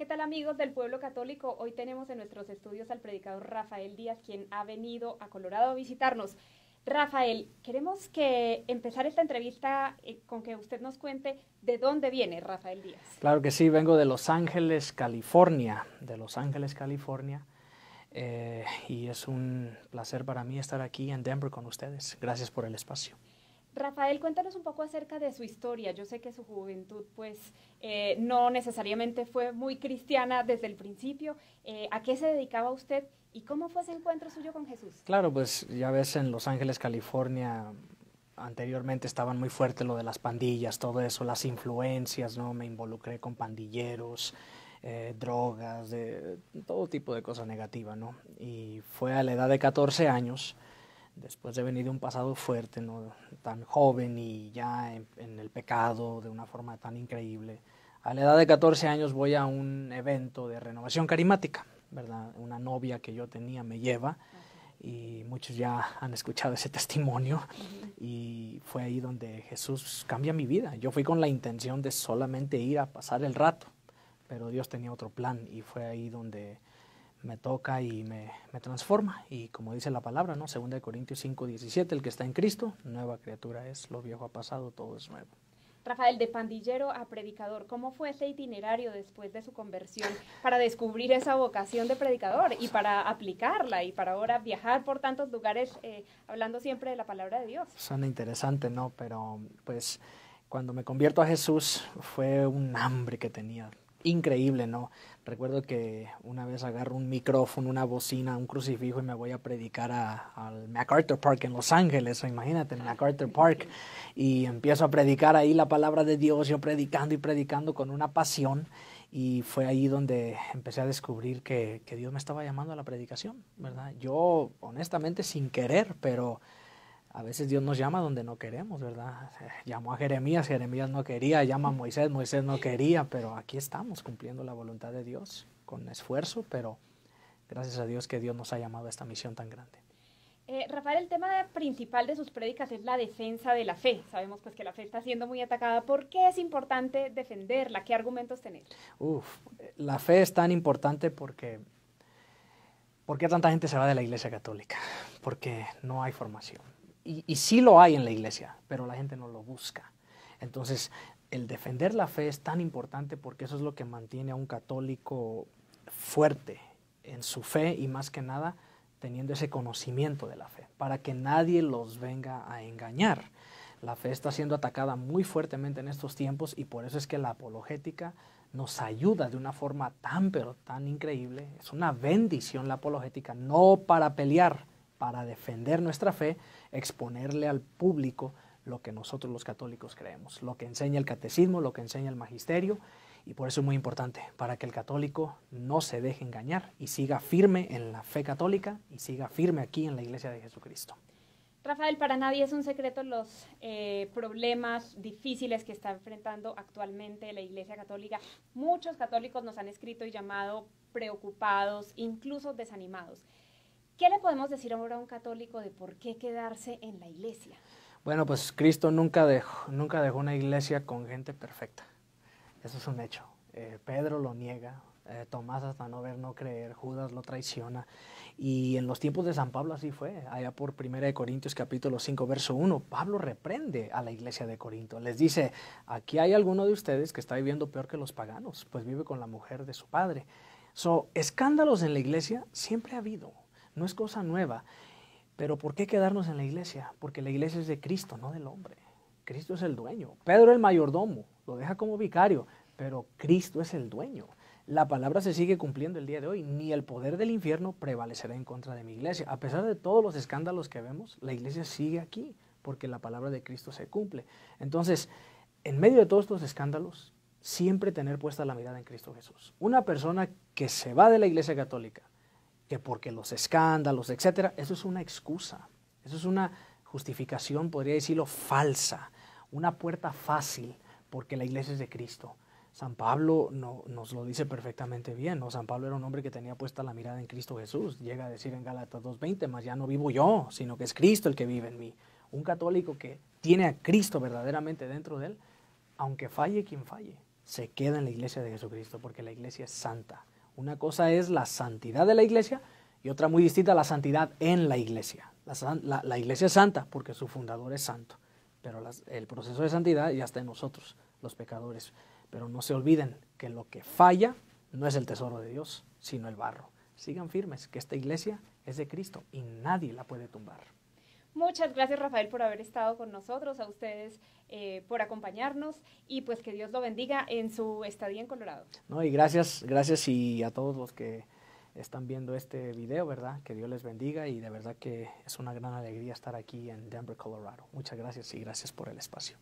¿Qué tal, amigos del pueblo católico? Hoy tenemos en nuestros estudios al predicador Rafael Díaz, quien ha venido a Colorado a visitarnos. Rafael, queremos que empezar esta entrevista con que usted nos cuente de dónde viene Rafael Díaz. Claro que sí, vengo de Los Ángeles, California, y es un placer para mí estar aquí en Denver con ustedes. Gracias por el espacio. Rafael, cuéntanos un poco acerca de su historia. Yo sé que su juventud, pues, no necesariamente fue muy cristiana desde el principio. ¿A qué se dedicaba usted y cómo fue ese encuentro suyo con Jesús? Claro, pues, ya ves, en Los Ángeles, California, anteriormente estaban muy fuerte lo de las pandillas, todo eso, las influencias, ¿no? Me involucré con pandilleros, drogas, todo tipo de cosas negativas, ¿no? Y fue a la edad de 14 años... después de venir de un pasado fuerte, ¿no?, tan joven y ya en el pecado de una forma tan increíble. A la edad de 14 años voy a un evento de renovación carismática, ¿verdad? Una novia que yo tenía me lleva, y muchos ya han escuchado ese testimonio, y fue ahí donde Jesús cambia mi vida. Yo fui con la intención de solamente ir a pasar el rato, pero Dios tenía otro plan, y fue ahí donde me toca y me transforma. Y como dice la palabra, ¿no?, 2 Corintios 5:17, el que está en Cristo, nueva criatura es, lo viejo ha pasado, todo es nuevo. Rafael, de pandillero a predicador, ¿cómo fue ese itinerario después de su conversión para descubrir esa vocación de predicador y para aplicarla y para ahora viajar por tantos lugares hablando siempre de la palabra de Dios? Suena interesante, ¿no? Pero pues cuando me convierto a Jesús fue un hambre que tenía. Increíble, ¿no? Recuerdo que una vez agarro un micrófono, una bocina, un crucifijo y me voy a predicar al MacArthur Park en Los Ángeles, imagínate, en MacArthur Park, y empiezo a predicar ahí la palabra de Dios, yo predicando y predicando con una pasión, y fue ahí donde empecé a descubrir que Dios me estaba llamando a la predicación, ¿verdad? Yo, honestamente, sin querer, pero a veces Dios nos llama donde no queremos, ¿verdad? Llamó a Jeremías, Jeremías no quería, llama a Moisés, Moisés no quería, pero aquí estamos cumpliendo la voluntad de Dios con esfuerzo, pero gracias a Dios que Dios nos ha llamado a esta misión tan grande. Rafael, el tema principal de sus prédicas es la defensa de la fe. Sabemos pues que la fe está siendo muy atacada. ¿Por qué es importante defenderla? ¿Qué argumentos tener? La fe es tan importante porque ¿por qué tanta gente se va de la Iglesia Católica? Porque no hay formación. Y sí lo hay en la iglesia, pero la gente no lo busca. Entonces, el defender la fe es tan importante porque eso es lo que mantiene a un católico fuerte en su fe y más que nada teniendo ese conocimiento de la fe, para que nadie los venga a engañar. La fe está siendo atacada muy fuertemente en estos tiempos y por eso es que la apologética nos ayuda de una forma tan pero tan increíble. Es una bendición la apologética, no para pelear, para defender nuestra fe, exponerle al público lo que nosotros los católicos creemos, lo que enseña el catecismo, lo que enseña el magisterio, y por eso es muy importante, para que el católico no se deje engañar y siga firme en la fe católica y siga firme aquí en la Iglesia de Jesucristo. Rafael, para nadie es un secreto los problemas difíciles que está enfrentando actualmente la Iglesia Católica. Muchos católicos nos han escrito y llamado preocupados, incluso desanimados. ¿Qué le podemos decir ahora a un católico de por qué quedarse en la iglesia? Bueno, pues Cristo nunca dejó una iglesia con gente perfecta. Eso es un hecho. Pedro lo niega, Tomás hasta no ver, no creer, Judas lo traiciona. Y en los tiempos de San Pablo así fue. Allá por 1 Corintios capítulo 5, verso 1, Pablo reprende a la iglesia de Corinto. Les dice, aquí hay alguno de ustedes que está viviendo peor que los paganos, pues vive con la mujer de su padre. Escándalos en la iglesia siempre ha habido. No es cosa nueva, pero ¿por qué quedarnos en la iglesia? Porque la iglesia es de Cristo, no del hombre. Cristo es el dueño. Pedro el mayordomo, lo deja como vicario, pero Cristo es el dueño. La palabra se sigue cumpliendo el día de hoy. Ni el poder del infierno prevalecerá en contra de mi iglesia. A pesar de todos los escándalos que vemos, la iglesia sigue aquí, porque la palabra de Cristo se cumple. Entonces, en medio de todos estos escándalos, siempre tener puesta la mirada en Cristo Jesús. Una persona que se va de la iglesia católica, que porque los escándalos, etcétera, eso es una excusa, eso es una justificación, podría decirlo, falsa, una puerta fácil, porque la iglesia es de Cristo. San Pablo nos lo dice perfectamente bien, ¿no? San Pablo era un hombre que tenía puesta la mirada en Cristo Jesús, llega a decir en Gálatas 2:20, mas ya no vivo yo, sino que es Cristo el que vive en mí. Un católico que tiene a Cristo verdaderamente dentro de él, aunque falle quien falle, se queda en la iglesia de Jesucristo, porque la iglesia es santa. Una cosa es la santidad de la iglesia y otra muy distinta, la santidad en la iglesia. La iglesia es santa porque su fundador es santo, pero el proceso de santidad ya está en nosotros, los pecadores. Pero no se olviden que lo que falla no es el tesoro de Dios, sino el barro. Sigan firmes, que esta iglesia es de Cristo y nadie la puede tumbar. Muchas gracias, Rafael, por haber estado con nosotros, a ustedes por acompañarnos, y pues que Dios lo bendiga en su estadía en Colorado. No, y gracias y a todos los que están viendo este video, ¿verdad? Que Dios les bendiga, y de verdad que es una gran alegría estar aquí en Denver, Colorado. Muchas gracias y gracias por el espacio.